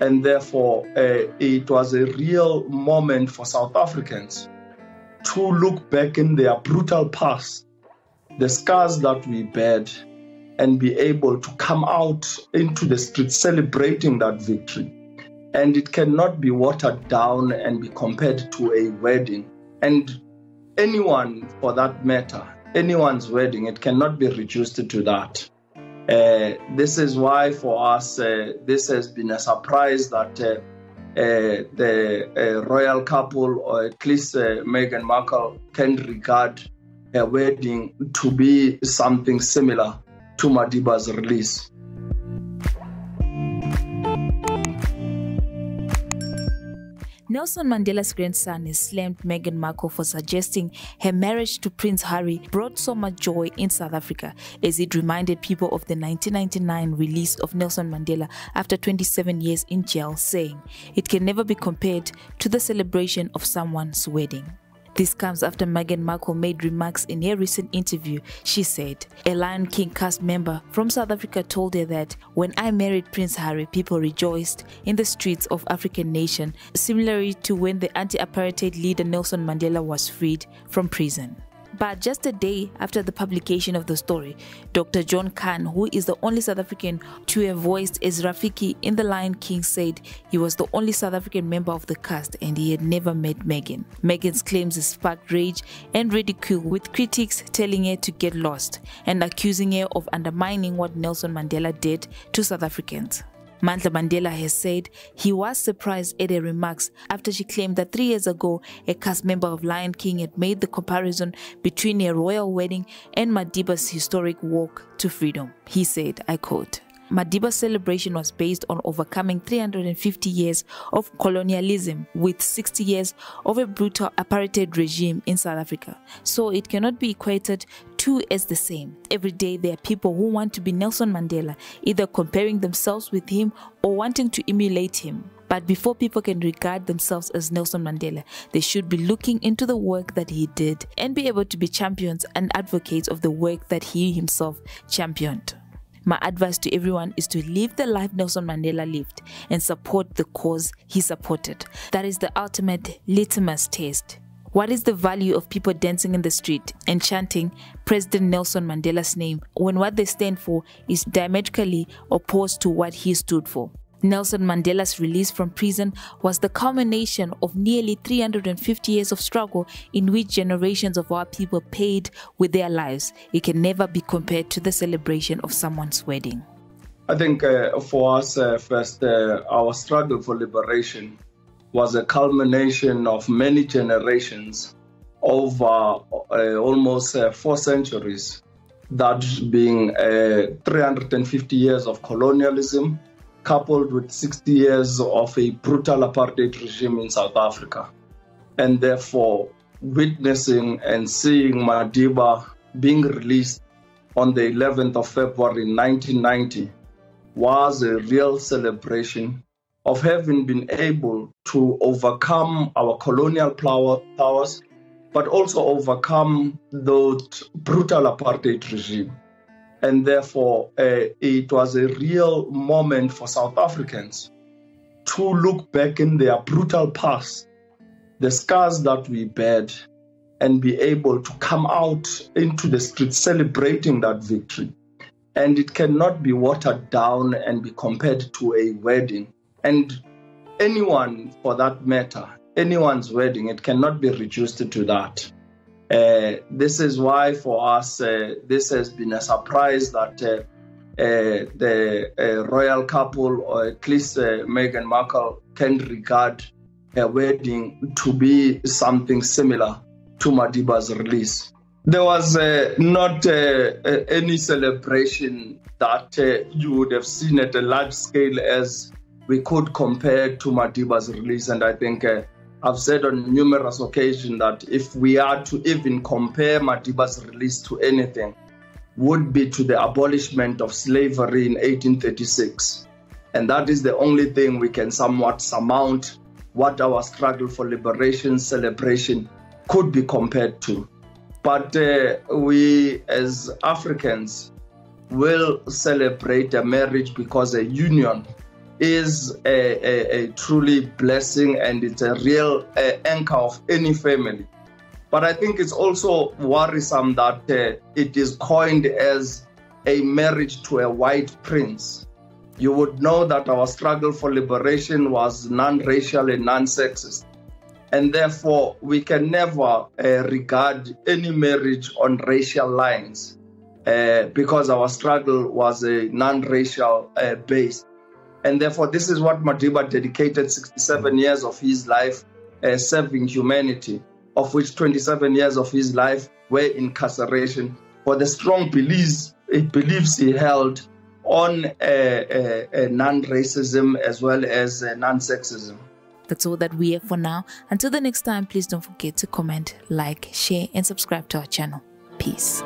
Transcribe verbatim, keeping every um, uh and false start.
And therefore, uh, it was a real moment for South Africans to look back in their brutal past, the scars that we bared, and be able to come out into the street celebrating that victory. And it cannot be watered down and be compared to a wedding. And anyone, for that matter, anyone's wedding, it cannot be reduced to that. Uh, this is why for us, uh, this has been a surprise that uh, uh, the uh, royal couple, or at least uh, Meghan Markle, can regard a wedding to be something similar to Madiba's release. Nelson Mandela's grandson has slammed Meghan Markle for suggesting her marriage to Prince Harry brought so much joy in South Africa, as it reminded people of the nineteen ninety-nine release of Nelson Mandela after twenty-seven years in jail, saying it can never be compared to the celebration of someone's wedding. This comes after Meghan Markle made remarks in a recent interview. She said, a Lion King cast member from South Africa told her that when I married Prince Harry, people rejoiced in the streets of African nation, similarly to when the anti-apartheid leader Nelson Mandela was freed from prison. But just a day after the publication of the story, Doctor John Kani, who is the only South African to have voiced as Rafiki in The Lion King, said he was the only South African member of the cast and he had never met Meghan. Meghan's claims sparked rage and ridicule, with critics telling her to get lost and accusing her of undermining what Nelson Mandela did to South Africans. Mandla Mandela has said he was surprised at her remarks after she claimed that three years ago a cast member of Lion King had made the comparison between a royal wedding and Madiba's historic walk to freedom. He said, I quote, Madiba's celebration was based on overcoming three hundred fifty years of colonialism with sixty years of a brutal apartheid regime in South Africa. So it cannot be equated to as the same. Every day there are people who want to be Nelson Mandela, either comparing themselves with him or wanting to emulate him. But before people can regard themselves as Nelson Mandela, they should be looking into the work that he did and be able to be champions and advocates of the work that he himself championed. My advice to everyone is to live the life Nelson Mandela lived and support the cause he supported. That is the ultimate litmus test. What is the value of people dancing in the street and chanting President Nelson Mandela's name when what they stand for is diametrically opposed to what he stood for? Nelson Mandela's release from prison was the culmination of nearly three hundred fifty years of struggle in which generations of our people paid with their lives. It can never be compared to the celebration of someone's wedding. I think uh, for us, uh, first, uh, our struggle for liberation was a culmination of many generations over uh, almost uh, four centuries, that being uh, three hundred fifty years of colonialism, coupled with sixty years of a brutal apartheid regime in South Africa. And therefore, witnessing and seeing Madiba being released on the eleventh of February nineteen ninety was a real celebration of having been able to overcome our colonial powers, but also overcome that brutal apartheid regime. And therefore, uh, it was a real moment for South Africans to look back in their brutal past, the scars that we bared, and be able to come out into the streets celebrating that victory. And it cannot be watered down and be compared to a wedding. And anyone, for that matter, anyone's wedding, it cannot be reduced to that. Uh, this is why for us, uh, this has been a surprise that uh, uh, the uh, royal couple, or at least uh, Meghan Markle, can regard her wedding to be something similar to Madiba's release. There was uh, not uh, uh, any celebration that uh, you would have seen at a large scale as we could compare to Madiba's release. And I think uh, I've said on numerous occasions that if we are to even compare Madiba's release to anything, would be to the abolishment of slavery in eighteen thirty-six. And that is the only thing we can somewhat surmount what our struggle for liberation celebration could be compared to. But uh, we as Africans will celebrate a marriage because a union is a, a, a truly blessing, and it's a real uh, anchor of any family. But I think it's also worrisome that uh, it is coined as a marriage to a white prince. You would know that our struggle for liberation was non-racial and non-sexist. And therefore, we can never uh, regard any marriage on racial lines uh, because our struggle was a non-racial uh, base. And therefore, this is what Madiba dedicated sixty-seven years of his life uh, serving humanity, of which twenty-seven years of his life were incarceration for the strong beliefs, beliefs he held on uh, uh, uh, non-racism as well as uh, non-sexism. That's all that we have for now. Until the next time, please don't forget to comment, like, share, and subscribe to our channel. Peace.